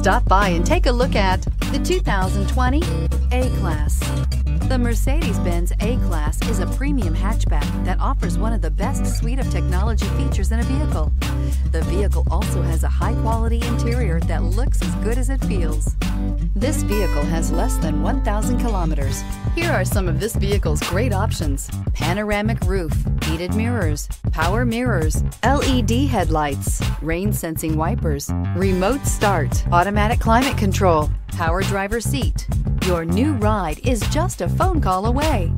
Stop by and take a look at the 2020 A-Class. The Mercedes-Benz A-Class is a premium hatchback that offers one of the best suite of technology features in a vehicle. The vehicle also has a high-quality interior that looks as good as it feels. This vehicle has less than 1,000 kilometers. Here are some of this vehicle's great options: panoramic roof, heated mirrors, power mirrors, LED headlights, rain-sensing wipers, remote start, automatic climate control, power driver seat. Your new ride is just a phone call away.